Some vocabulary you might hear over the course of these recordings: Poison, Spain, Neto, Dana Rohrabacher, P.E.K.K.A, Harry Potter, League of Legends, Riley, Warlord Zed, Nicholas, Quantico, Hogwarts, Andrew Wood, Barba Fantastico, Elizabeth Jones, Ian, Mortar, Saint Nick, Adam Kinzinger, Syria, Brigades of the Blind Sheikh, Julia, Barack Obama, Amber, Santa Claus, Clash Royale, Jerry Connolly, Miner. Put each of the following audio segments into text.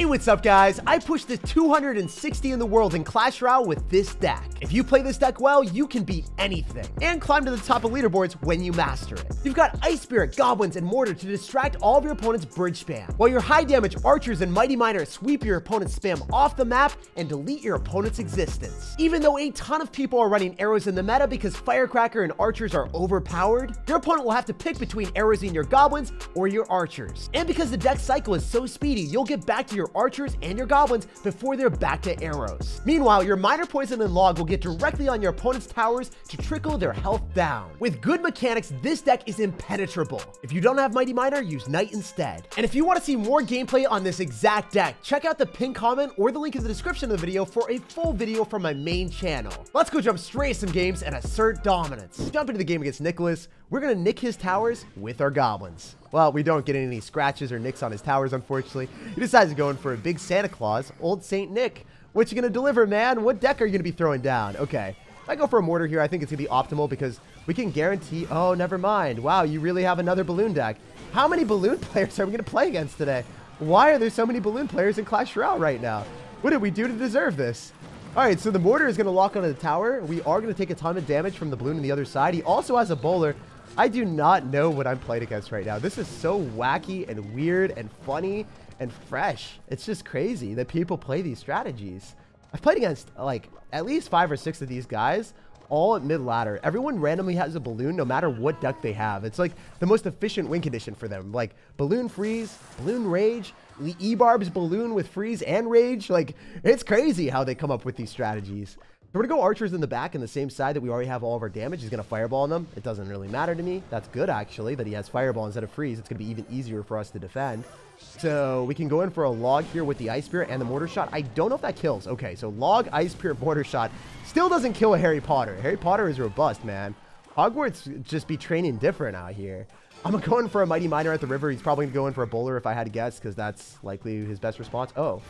Hey, what's up guys? I pushed the 260 in the world in Clash Royale with this deck. If you play this deck well, you can beat anything and climb to the top of leaderboards when you master it. You've got Ice Spirit, Goblins, and Mortar to distract all of your opponent's bridge spam, while your high damage Archers and Mighty Miner sweep your opponent's spam off the map and delete your opponent's existence. Even though a ton of people are running arrows in the meta because Firecracker and Archers are overpowered, your opponent will have to pick between arrows in your Goblins or your Archers. And because the deck cycle is so speedy, you'll get back to your Archers and your Goblins before they're back to arrows. Meanwhile, your Miner, Poison, and Log will get directly on your opponent's towers to trickle their health down. With good mechanics, this deck is impenetrable. If you don't have Mighty Miner, use Knight instead. And if you want to see more gameplay on this exact deck, check out the pinned comment or the link in the description of the video for a full video from my main channel. Let's go jump straight to some games and assert dominance. Jump into the game against Nicholas. We're gonna nick his towers with our Goblins. Well, we don't get any scratches or nicks on his towers, unfortunately. He decides to go in for a big Santa Claus, old Saint Nick. What you gonna deliver, man? What deck are you gonna be throwing down? Okay, if I go for a Mortar here, I think it's gonna be optimal because we can guarantee, oh, never mind. Wow, you really have another Balloon deck. How many Balloon players are we gonna play against today? Why are there so many Balloon players in Clash Royale right now? What did we do to deserve this? All right, so the Mortar is gonna lock onto the tower. We are gonna take a ton of damage from the Balloon on the other side. He also has a Bowler. I do not know what I'm playing against right now. This is so wacky and weird and funny and fresh. It's just crazy that people play these strategies. I've played against like at least 5 or 6 of these guys, all at mid ladder. Everyone randomly has a Balloon no matter what deck they have. It's like the most efficient win condition for them. Like Balloon Freeze, Balloon Rage, E-Barb's Balloon with Freeze and Rage. Like, it's crazy how they come up with these strategies. We're gonna go Archers in the back on the same side that we already have all of our damage. He's gonna Fireball on them. It doesn't really matter to me. That's good, actually, that he has Fireball instead of Freeze. It's gonna be even easier for us to defend. So we can go in for a Log here with the Ice Spirit and the Mortar Shot. I don't know if that kills. Okay, so Log, Ice Spirit, Mortar Shot. Still doesn't kill a Harry Potter. Harry Potter is robust, man. Hogwarts just be training different out here. I'm gonna go in for a Mighty Miner at the river. He's probably gonna go in for a Bowler if I had to guess, because that's likely his best response. Oh.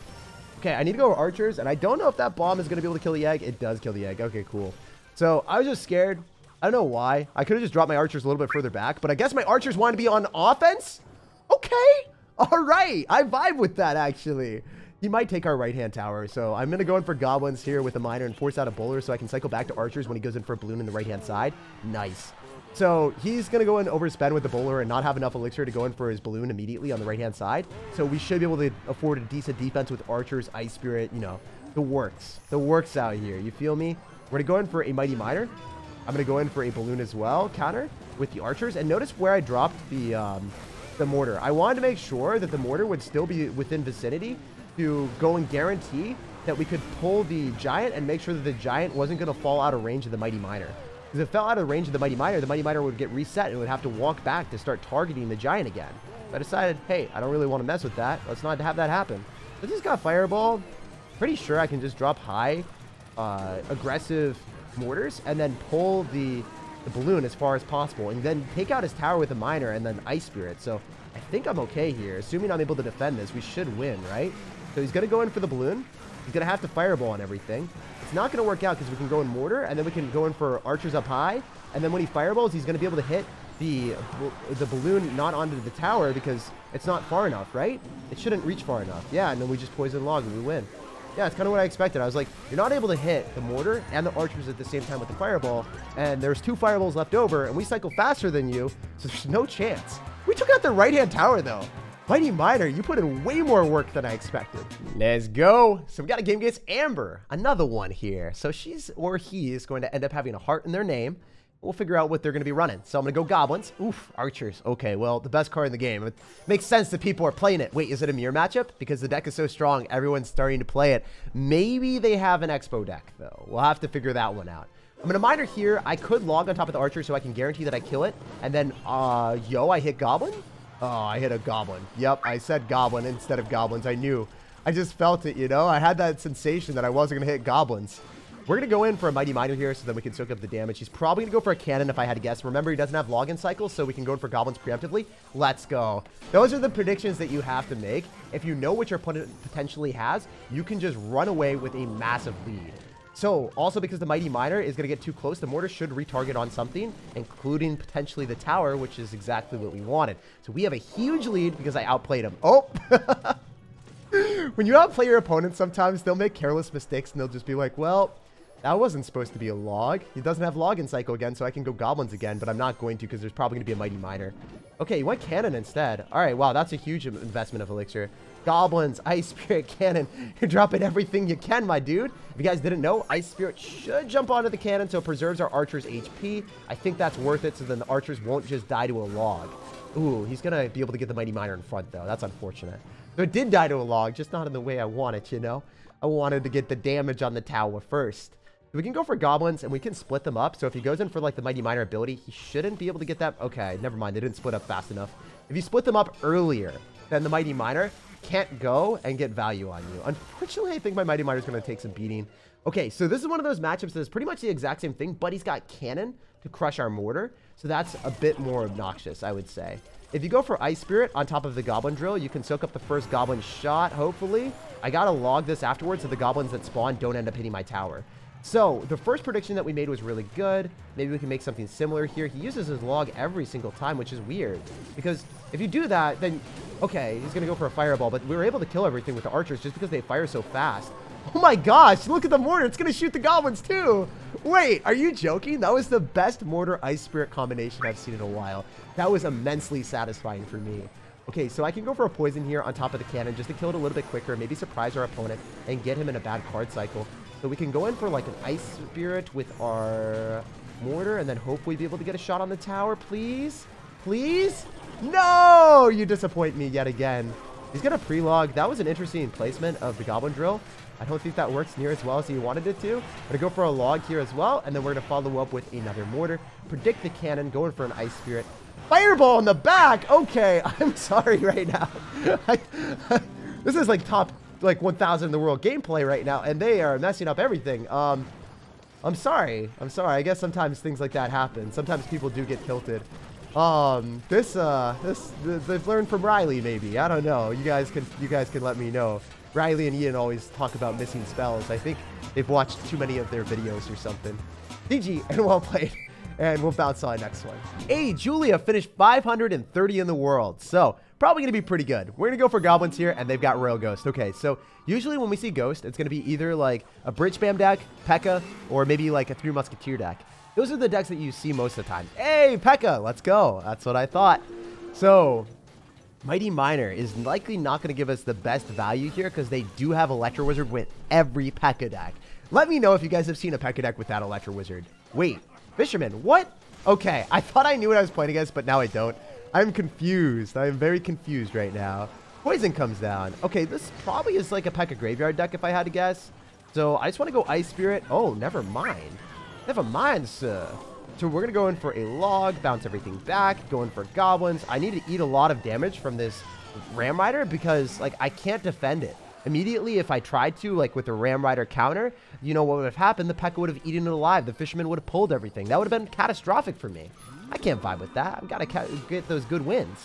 Okay, I need to go with Archers, and I don't know if that bomb is going to be able to kill the egg. It does kill the egg. Okay, cool. So I was just scared. I don't know why. I could have just dropped my Archers a little bit further back, but I guess my Archers wanted to be on offense? Okay. All right. I vibe with that, actually. He might take our right-hand tower, so I'm going to go in for Goblins here with a Miner and force out a Bowler so I can cycle back to Archers when he goes in for a Balloon in the right-hand side. Nice. So he's going to go in overspend with the Bowler and not have enough elixir to go in for his Balloon immediately on the right-hand side. So we should be able to afford a decent defense with Archers, Ice Spirit, you know, the works. The works out here. You feel me? We're going to go in for a Mighty Miner. I'm going to go in for a Balloon as well, counter with the Archers. And notice where I dropped the Mortar. I wanted to make sure that the Mortar would still be within vicinity to go and guarantee that we could pull the Giant and make sure that the Giant wasn't going to fall out of range of the Mighty Miner. Because if it fell out of the range of the Mighty Miner would get reset and would have to walk back to start targeting the Giant again. So I decided, hey, I don't really want to mess with that. Let's not have that happen. I just got Fireball. Pretty sure I can just drop high, aggressive Mortars and then pull the Balloon as far as possible and then take out his tower with a Miner and then Ice Spirit. So I think I'm okay here. Assuming I'm able to defend this, we should win, right? So he's going to go in for the Balloon. He's going to have to Fireball on everything. It's not going to work out because we can go in Mortar, and then we can go in for Archers up high, and then when he Fireballs, he's going to be able to hit the Balloon not onto the tower because it's not far enough, right? It shouldn't reach far enough. Yeah, and then we just Poison Log and we win. Yeah, it's kind of what I expected. I was like, you're not able to hit the Mortar and the Archers at the same time with the Fireball, and there's 2 Fireballs left over, and we cycle faster than you, so there's no chance. We took out the right-hand tower, though. Mighty Miner, you put in way more work than I expected. Let's go. So we got a game against Amber, another one here. So she's or he is going to end up having a heart in their name. We'll figure out what they're going to be running. So I'm going to go Goblins. Oof, Archers. Okay, well, the best card in the game. It makes sense that people are playing it. Wait, is it a mirror matchup? Because the deck is so strong, everyone's starting to play it. Maybe they have an Expo deck, though. We'll have to figure that one out. I'm going to Miner here. I could Log on top of the Archer so I can guarantee that I kill it. And then, I hit Goblin. Oh, I hit a Goblin. Yep, I said Goblin instead of Goblins. I knew. I just felt it, you know? I had that sensation that I wasn't going to hit Goblins. We're going to go in for a Mighty Miner here so that we can soak up the damage. He's probably going to go for a Cannon if I had to guess. Remember, he doesn't have Login Cycles, so we can go in for Goblins preemptively. Let's go. Those are the predictions that you have to make. If you know what your opponent potentially has, you can just run away with a massive lead. So, also because the Mighty Miner is going to get too close, the Mortar should retarget on something, including potentially the tower, which is exactly what we wanted. So we have a huge lead because I outplayed him. Oh! When you outplay your opponent, sometimes they'll make careless mistakes, and they'll just be like, well, that wasn't supposed to be a log. He doesn't have log in cycle again, so I can go goblins again, but I'm not going to because there's probably going to be a mighty miner. Okay, you went cannon instead. All right, wow, that's a huge investment of elixir. Goblins, ice spirit, cannon. You're dropping everything you can, my dude. If you guys didn't know, ice spirit should jump onto the cannon, so it preserves our archer's HP. I think that's worth it, so then the archers won't just die to a log. Ooh, he's going to be able to get the mighty miner in front, though. That's unfortunate. So it did die to a log, just not in the way I want it, you know? I wanted to get the damage on the tower first. We can go for goblins, and we can split them up. So if he goes in for, like, the mighty miner ability, he shouldn't be able to get that. Okay, never mind. They didn't split up fast enough. If you split them up earlier, then the mighty miner can't go and get value on you. Unfortunately, I think my mighty miner is going to take some beating. Okay, so this is one of those matchups that's pretty much the exact same thing, but he's got cannon to crush our mortar. So that's a bit more obnoxious, I would say. If you go for ice spirit on top of the goblin drill, you can soak up the first goblin shot, hopefully. I got to log this afterwards so the goblins that spawn don't end up hitting my tower. So, the first prediction that we made was really good. Maybe we can make something similar here. He uses his log every single time, which is weird. Because if you do that, then, okay, he's going to go for a fireball. But we were able to kill everything with the archers just because they fire so fast. Oh my gosh, look at the mortar. It's going to shoot the goblins too. Wait, are you joking? That was the best mortar ice spirit combination I've seen in a while. That was immensely satisfying for me. Okay, so I can go for a poison here on top of the cannon just to kill it a little bit quicker. Maybe surprise our opponent and get him in a bad card cycle. So we can go in for like an ice spirit with our mortar and then hopefully be able to get a shot on the tower, please. Please? No! You disappoint me yet again. He's going to pre-log. That was an interesting placement of the goblin drill. I don't think that works near as well as he wanted it to. I'm going to go for a log here as well, and then we're going to follow up with another mortar. Predict the cannon, go in for an ice spirit. Fireball in the back! Okay, I'm sorry right now. This is like top... like 1,000 in the world gameplay right now, and they are messing up everything. I'm sorry. I guess sometimes things like that happen. Sometimes people do get tilted. They've learned from Riley, maybe. I don't know. You guys can let me know. Riley and Ian always talk about missing spells. I think they've watched too many of their videos or something. GG and well played. And we'll bounce on the next one. Hey, Julia finished 530 in the world. So probably going to be pretty good. We're going to go for goblins here, and they've got royal ghost. Okay, so usually when we see ghost, it's going to be either like a bridge spam deck, P.E.K.K.A, or maybe like a three musketeer deck. Those are the decks that you see most of the time. Hey, P.E.K.K.A, let's go. That's what I thought. So mighty miner is likely not going to give us the best value here because they do have Electro Wizard with every P.E.K.K.A deck. Let me know if you guys have seen a P.E.K.K.A deck without Electro Wizard. Wait, Fisherman, what? Okay, I thought I knew what I was playing against, but now I don't. I'm confused. I'm very confused right now. Poison comes down. Okay, this probably is like a P.E.K.K.A graveyard deck if I had to guess. So I just want to go ice spirit. Oh, never mind. Never mind, sir. So we're going to go in for a log, bounce everything back, go in for goblins. I need to eat a lot of damage from this Ram Rider because like I can't defend it. Immediately, if I tried to, like with the Ram Rider counter, you know what would have happened? The P.E.K.K.A would have eaten it alive. The Fisherman would have pulled everything. That would have been catastrophic for me. I can't vibe with that. I've got to get those good wins.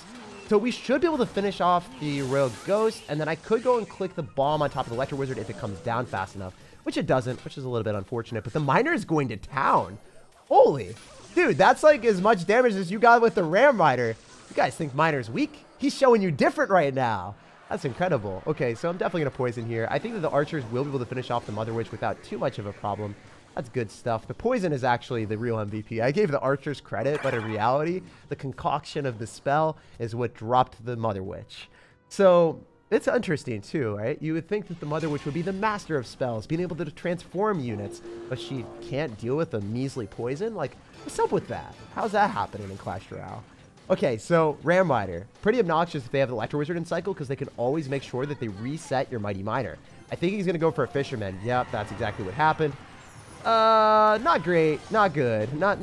So we should be able to finish off the Royal Ghost, and then I could go and click the bomb on top of the Electro Wizard if it comes down fast enough, which it doesn't, which is a little bit unfortunate, but the Miner is going to town. Holy. Dude, that's like as much damage as you got with the Ram Rider. You guys think Miner's weak? He's showing you different right now. That's incredible. Okay, so I'm definitely going to poison here. I think that the archers will be able to finish off the Mother Witch without too much of a problem. That's good stuff. The poison is actually the real MVP. I gave the archers credit, but in reality, the concoction of the spell is what dropped the Mother Witch. So it's interesting too, right? You would think that the Mother Witch would be the master of spells, being able to transform units, but she can't deal with a measly poison? Like, what's up with that? How's that happening in Clash Royale? Okay, so Ram Rider. Pretty obnoxious if they have Electro Wizard in cycle because they can always make sure that they reset your Mighty Miner. I think he's going to go for a Fisherman. Yep, that's exactly what happened. Not great, not good, not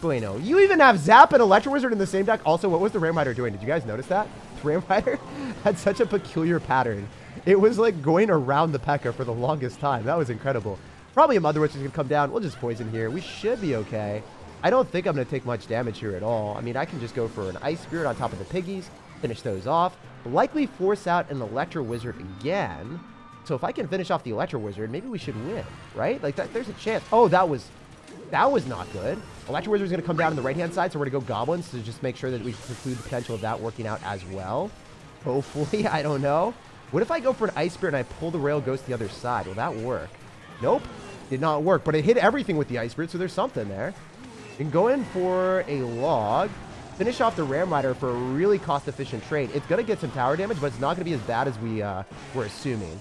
bueno. You even have Zap and Electro Wizard in the same deck. Also, what was the Ram Rider doing? Did you guys notice that? The Ram Rider had such a peculiar pattern. It was like going around the P.E.K.K.A for the longest time. That was incredible. Probably a Mother Witch is going to come down. We'll just poison here. We should be okay. I don't think I'm going to take much damage here at all. I mean, I can just go for an Ice Spirit on top of the Piggies, finish those off, likely force out an Electro Wizard again. So if I can finish off the Electro Wizard, maybe we should win, right? Like, there's a chance. Oh, that was not good. Electro Wizard is going to come down on the right-hand side, so we're going to go Goblins to just make sure that we preclude the potential of that working out as well. Hopefully, I don't know. What if I go for an Ice Spear and I pull the Rail Ghost the other side? Will that work? Nope. Did not work, but it hit everything with the Ice Spirit, so there's something there. You can go in for a Log. Finish off the Ram Rider for a really cost-efficient trade. It's going to get some tower damage, but it's not going to be as bad as we were assuming.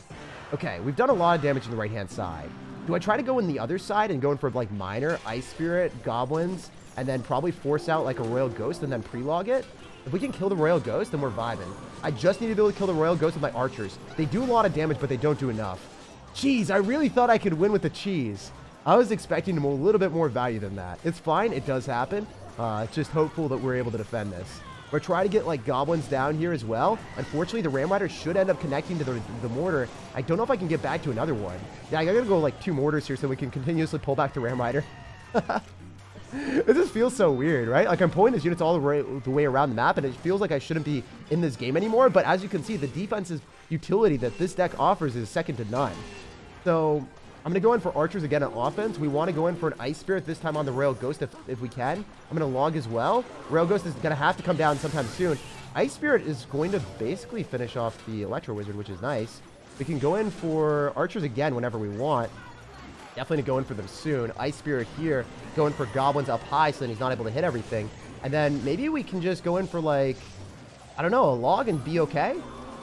Okay, we've done a lot of damage on the right-hand side. Do I try to go in the other side and go in for, like, Miner, Ice Spirit, Goblins, and then probably force out, like, a Royal Ghost and then pre-log it? If we can kill the Royal Ghost, then we're vibing. I just need to be able to kill the Royal Ghost with my Archers. They do a lot of damage, but they don't do enough. Cheese, I really thought I could win with the cheese. I was expecting a little bit more value than that. It's fine, it does happen. Just hopeful that we're able to defend this. We're trying to get like goblins down here as well. Unfortunately, the Ram Rider should end up connecting to the mortar. I don't know if I can get back to another one. Yeah, I gotta go like 2 mortars here so we can continuously pull back the Ram Rider. It just feels so weird, right? Like I'm pulling these units all the way around the map and it feels like I shouldn't be in this game anymore. But as you can see, the defense's utility that this deck offers is second to none. So I'm going to go in for Archers again on offense. We want to go in for an Ice Spirit, this time on the Rail Ghost if we can. I'm going to Log as well. Rail Ghost is going to have to come down sometime soon. Ice Spirit is going to basically finish off the Electro Wizard, which is nice. We can go in for Archers again whenever we want. Definitely go in for them soon. Ice Spirit here, going for Goblins up high so that he's not able to hit everything. And then maybe we can just go in for like, I don't know, a Log and be okay?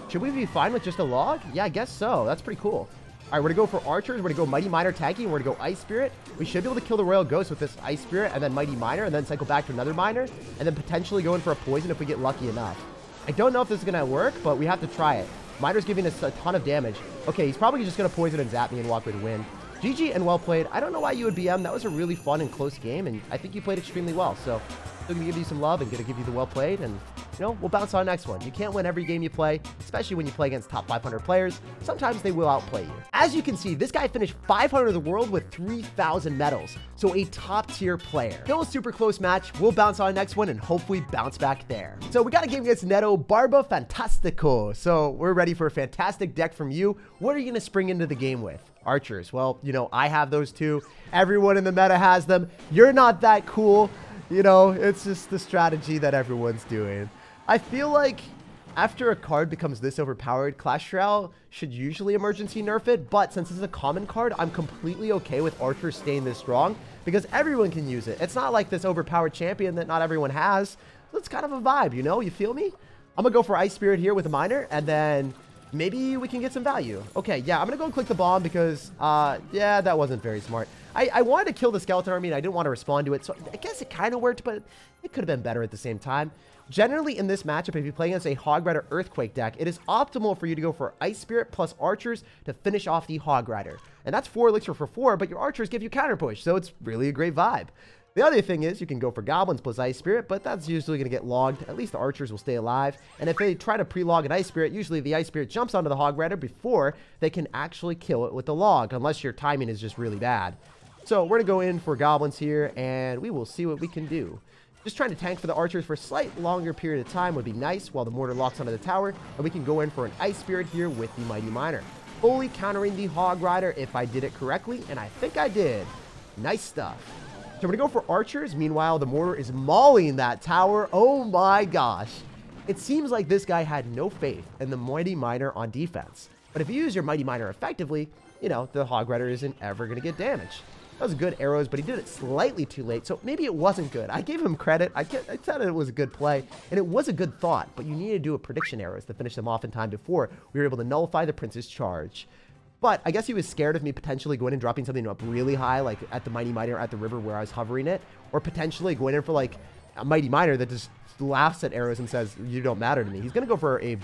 Should we be fine with just a Log? Yeah, I guess so. That's pretty cool. All right, we're going to go for Archers. We're going to go Mighty Miner Tanky, and we're going to go Ice Spirit. We should be able to kill the Royal Ghost with this Ice Spirit and then Mighty Miner and then cycle back to another Miner and then potentially go in for a Poison if we get lucky enough. I don't know if this is going to work, but we have to try it. Miner's giving us a ton of damage. Okay, he's probably just going to Poison and zap me and walk with win. GG and well played. I don't know why you would BM. That was a really fun and close game, and I think you played extremely well. So I'm going to give you some love and going to give you the well played, and you know, we'll bounce on the next one. You can't win every game you play, especially when you play against top 500 players. Sometimes they will outplay you. As you can see, this guy finished 500 of the world with 3,000 medals, so a top tier player. Still a super close match. We'll bounce on the next one and hopefully bounce back there. So we got a game against Neto, Barba Fantastico. So we're ready for a fantastic deck from you. What are you going to spring into the game with? Archers. Well, you know, I have those too. Everyone in the meta has them. You're not that cool. You know, it's just the strategy that everyone's doing. I feel like after a card becomes this overpowered, Clash Royale should usually emergency nerf it, but since this is a common card, I'm completely okay with Archers staying this strong because everyone can use it. It's not like this overpowered champion that not everyone has. It's kind of a vibe, you know? You feel me? I'm going to go for Ice Spirit here with a Miner, and then maybe we can get some value. Okay, yeah, I'm going to go and click the bomb because, yeah, that wasn't very smart. I wanted to kill the Skeleton Army, and I didn't want to respond to it, so I guess it kind of worked, but it could have been better at the same time. Generally, in this matchup, if you play against a Hog Rider Earthquake deck, it is optimal for you to go for Ice Spirit plus Archers to finish off the Hog Rider. And that's 4 elixir for 4, but your Archers give you counter push, so it's really a great vibe. The other thing is you can go for Goblins plus Ice Spirit, but that's usually going to get logged. At least the Archers will stay alive. And if they try to pre-log an Ice Spirit, usually the Ice Spirit jumps onto the Hog Rider before they can actually kill it with the log, unless your timing is just really bad. So we're going to go in for Goblins here, and we will see what we can do. Just trying to tank for the Archers for a slight longer period of time would be nice while the Mortar locks onto the tower, and we can go in for an Ice Spirit here with the Mighty Miner. Fully countering the Hog Rider if I did it correctly, and I think I did. Nice stuff. So we're going to go for Archers. Meanwhile, the Mortar is mauling that tower. Oh my gosh. It seems like this guy had no faith in the Mighty Miner on defense. But if you use your Mighty Miner effectively, you know, the Hog Rider isn't ever going to get damaged. That was good arrows, but he did it slightly too late, so maybe it wasn't good. I gave him credit. I said it was a good play, and it was a good thought, but you needed to do a prediction arrows to finish them off in time before we were able to nullify the Prince's charge. But I guess he was scared of me potentially going and dropping something up really high, like at the Mighty Miner at the river where I was hovering it, or potentially going in for like a Mighty Miner that just laughs at arrows and says, you don't matter to me. He's going to go for a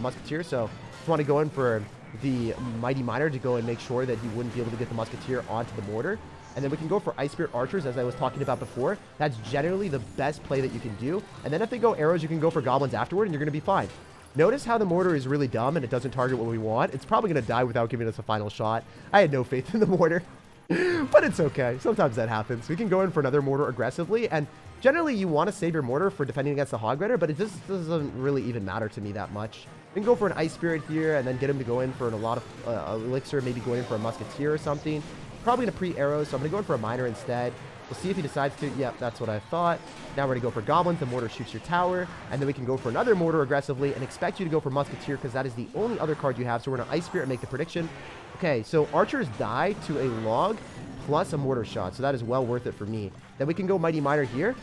Musketeer, so just want to go in for the Mighty Miner to go and make sure that he wouldn't be able to get the Musketeer onto the mortar. And then we can go for Ice Spirit Archers, as I was talking about before. That's generally the best play that you can do. And then if they go arrows, you can go for Goblins afterward, and you're going to be fine. Notice how the mortar is really dumb and it doesn't target what we want. It's probably going to die without giving us a final shot. I had no faith in the mortar, but it's okay. Sometimes that happens. We can go in for another mortar aggressively. And generally, you want to save your mortar for defending against the Hog Rider, but it just doesn't really even matter to me that much. We can go for an Ice Spirit here and then get him to go in for a lot of elixir, maybe going in for a Musketeer or something. Probably going to pre-arrow, so I'm going to go in for a miner instead. We'll see if he decides to. Yep, that's what I thought. Now we're going to go for goblins. The mortar shoots your tower. And then we can go for another mortar aggressively and expect you to go for musketeer because that is the only other card you have. So we're going to ice spirit and make the prediction. Okay, so archers die to a log plus a mortar shot. So that is well worth it for me. Then we can go mighty miner here.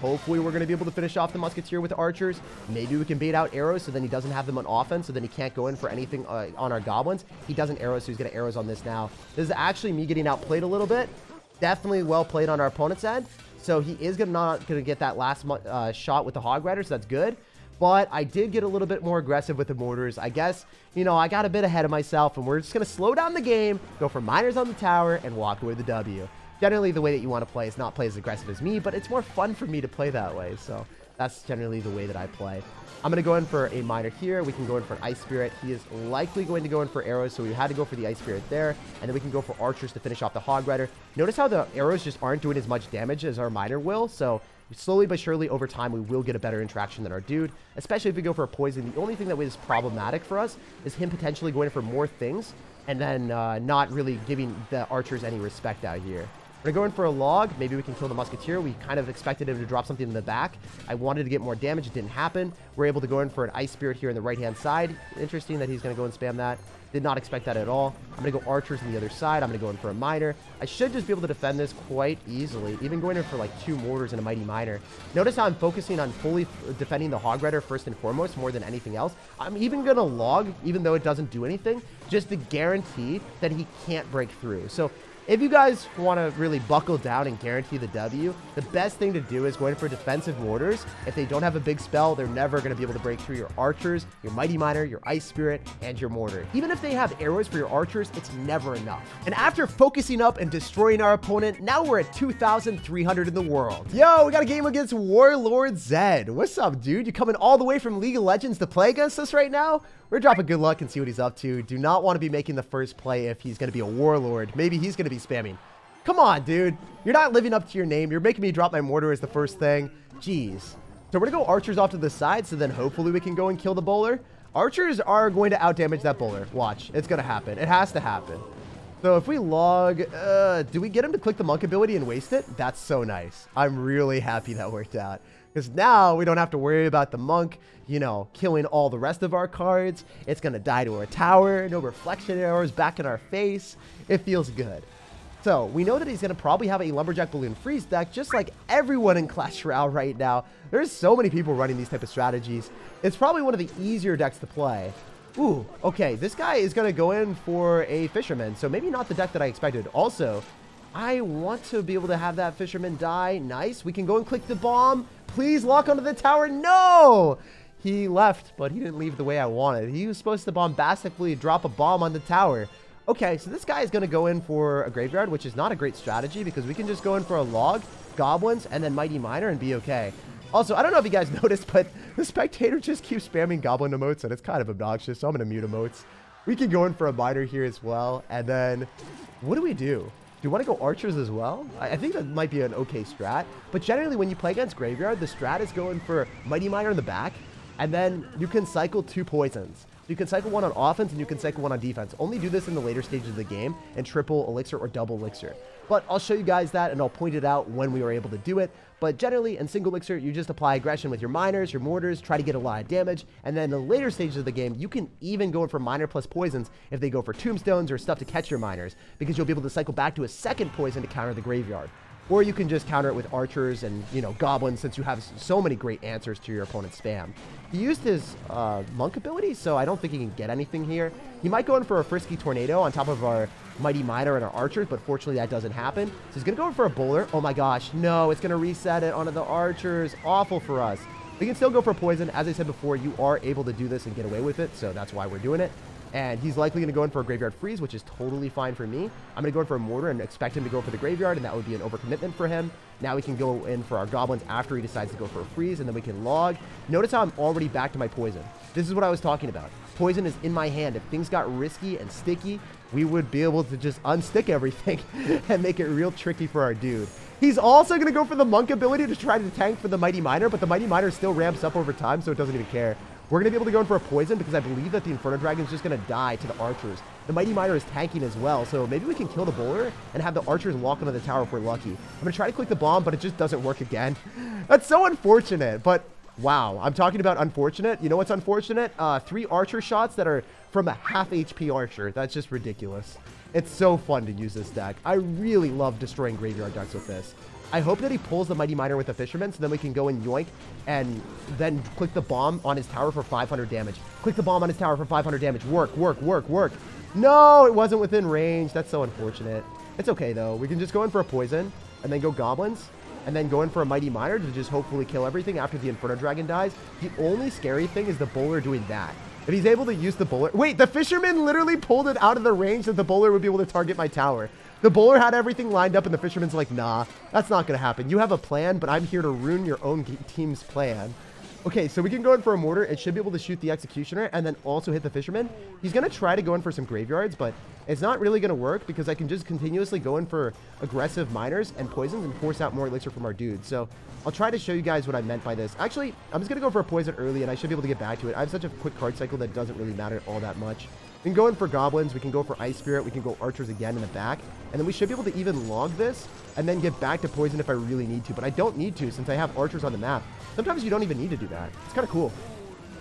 Hopefully we're going to be able to finish off the musketeer with archers. Maybe we can bait out arrows so then he doesn't have them on offense, so then he can't go in for anything on our goblins. He doesn't arrow, so he's going to arrows on this now. This is actually me getting outplayed a little bit. Definitely well played on our opponent's end. So he is not going to get that last shot with the Hog Rider, so that's good. But I did get a little bit more aggressive with the mortars. I guess, you know, I got a bit ahead of myself, and we're just going to slow down the game, go for miners on the tower, and walk away with the W. Generally, the way that you want to play is not play as aggressive as me, but it's more fun for me to play that way. So that's generally the way that I play. I'm going to go in for a miner here. We can go in for an ice spirit. He is likely going to go in for arrows, so we had to go for the ice spirit there. And then we can go for archers to finish off the hog rider. Notice how the arrows just aren't doing as much damage as our miner will. So slowly but surely over time, we will get a better interaction than our dude, especially if we go for a poison. The only thing that is problematic for us is him potentially going for more things and then not really giving the archers any respect out here. We're going to go in for a log. Maybe we can kill the musketeer. We kind of expected him to drop something in the back. I wanted to get more damage. It didn't happen. We're able to go in for an ice spirit here in the right-hand side. Interesting that he's going to go and spam that. Did not expect that at all. I'm going to go archers on the other side. I'm going to go in for a miner. I should just be able to defend this quite easily. Even going in for like two mortars and a mighty miner. Notice how I'm focusing on fully defending the hog rider first and foremost more than anything else. I'm even going to log, even though it doesn't do anything, just to guarantee that he can't break through. So if you guys want to really buckle down and guarantee the W, the best thing to do is go in for defensive mortars. If they don't have a big spell, they're never going to be able to break through your archers, your mighty miner, your ice spirit, and your mortar. Even if they have arrows for your archers, it's never enough. And after focusing up and destroying our opponent, now we're at 2,300 in the world. Yo, we got a game against Warlord Zed. What's up, dude? You coming all the way from League of Legends to play against us right now? We're dropping good luck and see what he's up to. Do not want to be making the first play if he's going to be a warlord. Maybe he's going to be spamming. Come on, dude. You're not living up to your name. You're making me drop my mortar as the first thing. Jeez. So we're going to go archers off to the side, so then hopefully we can go and kill the bowler. Archers are going to outdamage that bowler. Watch. It's going to happen. It has to happen. So if we log, do we get him to click the monk ability and waste it? That's so nice. I'm really happy that worked out. Because now we don't have to worry about the monk, you know, killing all the rest of our cards. It's going to die to our tower. No reflection arrows back in our face. It feels good. So we know that he's going to probably have a Lumberjack Balloon Freeze deck, just like everyone in Clash Royale right now. There's so many people running these type of strategies. It's probably one of the easier decks to play. Ooh, okay. This guy is going to go in for a Fisherman. So maybe not the deck that I expected. Also, I want to be able to have that Fisherman die. Nice. We can go and click the bomb. Please lock onto the tower. No! He left, but he didn't leave the way I wanted. He was supposed to bombastically drop a bomb on the tower. Okay, so this guy is going to go in for a graveyard, which is not a great strategy because we can just go in for a log, goblins, and then mighty miner and be okay. Also, I don't know if you guys noticed, but the spectator just keeps spamming goblin emotes, and it's kind of obnoxious, so I'm going to mute emotes. We can go in for a miner here as well, and then what do we do? Do you want to go archers as well? I think that might be an okay strat. But generally, when you play against graveyard, the strat is going for mighty miner in the back, and then you can cycle two poisons. You can cycle one on offense, and you can cycle one on defense. Only do this in the later stages of the game and triple elixir or double elixir. But I'll show you guys that, and I'll point it out when we are able to do it. But generally, in single elixir, you just apply aggression with your miners, your mortars, try to get a lot of damage. And then in the later stages of the game, you can even go in for miner plus poisons if they go for tombstones or stuff to catch your miners, because you'll be able to cycle back to a second poison to counter the graveyard. Or you can just counter it with archers and, you know, goblins, since you have so many great answers to your opponent's spam. He used his monk ability, so I don't think he can get anything here. He might go in for a frisky tornado on top of our mighty miner and our archers, but fortunately that doesn't happen. So he's going to go in for a bowler. Oh my gosh, no, it's going to reset it onto the archers. Awful for us. We can still go for poison. As I said before, you are able to do this and get away with it, so that's why we're doing it. And he's likely going to go in for a graveyard freeze, which is totally fine for me. I'm going to go in for a mortar and expect him to go for the graveyard, and that would be an overcommitment for him. Now we can go in for our goblins after he decides to go for a freeze, and then we can log. Notice how I'm already back to my poison. This is what I was talking about. Poison is in my hand. If things got risky and sticky, we would be able to just unstick everything and make it real tricky for our dude. He's also going to go for the monk ability to try to tank for the mighty miner, but the mighty miner still ramps up over time, so it doesn't even care. We're going to be able to go in for a poison because I believe that the Inferno Dragon is just going to die to the archers. The Mighty Miner is tanking as well, so maybe we can kill the bowler and have the archers walk onto the tower if we're lucky. I'm going to try to click the bomb, but it just doesn't work again. That's so unfortunate, but wow. I'm talking about unfortunate. You know what's unfortunate? Three archer shots that are from a half HP archer. That's just ridiculous. It's so fun to use this deck. I really love destroying graveyard decks with this. I hope that he pulls the Mighty Miner with the Fisherman, so then we can go and yoink and then click the bomb on his tower for 500 damage. Click the bomb on his tower for 500 damage. Work, work, work, work. No, it wasn't within range. That's so unfortunate. It's okay, though. We can just go in for a Poison and then go Goblins and then go in for a Mighty Miner to just hopefully kill everything after the Inferno Dragon dies. The only scary thing is the bowler doing that. If he's able to use the bowler... Wait, the Fisherman literally pulled it out of the range that the bowler would be able to target my tower. The bowler had everything lined up, and the Fisherman's like, nah, that's not going to happen. You have a plan, but I'm here to ruin your own team's plan. Okay, so we can go in for a Mortar. It should be able to shoot the Executioner and then also hit the Fisherman. He's going to try to go in for some Graveyards, but it's not really going to work because I can just continuously go in for aggressive Miners and Poisons and force out more Elixir from our dude. So I'll try to show you guys what I meant by this. Actually, I'm just going to go for a Poison early, and I should be able to get back to it. I have such a quick card cycle that doesn't really matter all that much. We can go in for Goblins, we can go for Ice Spirit, we can go Archers again in the back, and then we should be able to even log this and then get back to Poison if I really need to, but I don't need to since I have Archers on the map. Sometimes you don't even need to do that. It's kind of cool.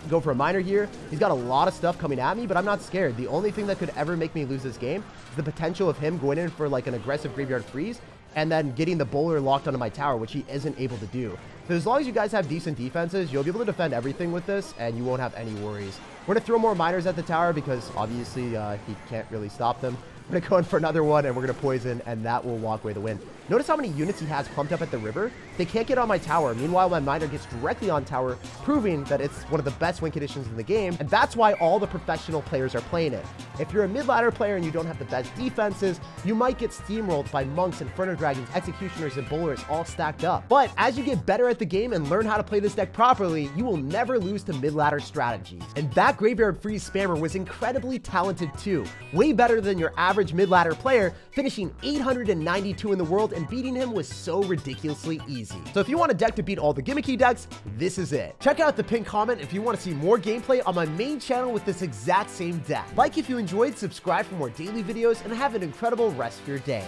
Go for a Miner here. He's got a lot of stuff coming at me, but I'm not scared. The only thing that could ever make me lose this game is the potential of him going in for like an aggressive Graveyard Freeze and then getting the bowler locked onto my tower, which he isn't able to do. So as long as you guys have decent defenses, you'll be able to defend everything with this, and you won't have any worries. We're going to throw more Miners at the tower because, obviously, he can't really stop them. We're going to go in for another one, and we're going to Poison, and that will walk away the win. Notice how many units he has clumped up at the river. They can't get on my tower. Meanwhile, my Miner gets directly on tower, proving that it's one of the best win conditions in the game, and that's why all the professional players are playing it. If you're a mid-ladder player and you don't have the best defenses, you might get steamrolled by Monks, Inferno Dragons, Executioners, and Bowlers all stacked up. But as you get better at the game and learn how to play this deck properly, you will never lose to mid-ladder strategies. And that Graveyard Freeze spammer was incredibly talented too. Way better than your average mid-ladder player, finishing 892 in the world, and beating him was so ridiculously easy. So if you want a deck to beat all the gimmicky decks, this is it. Check out the pinned comment if you want to see more gameplay on my main channel with this exact same deck. Like if you enjoyed, subscribe for more daily videos, and have an incredible rest of your day.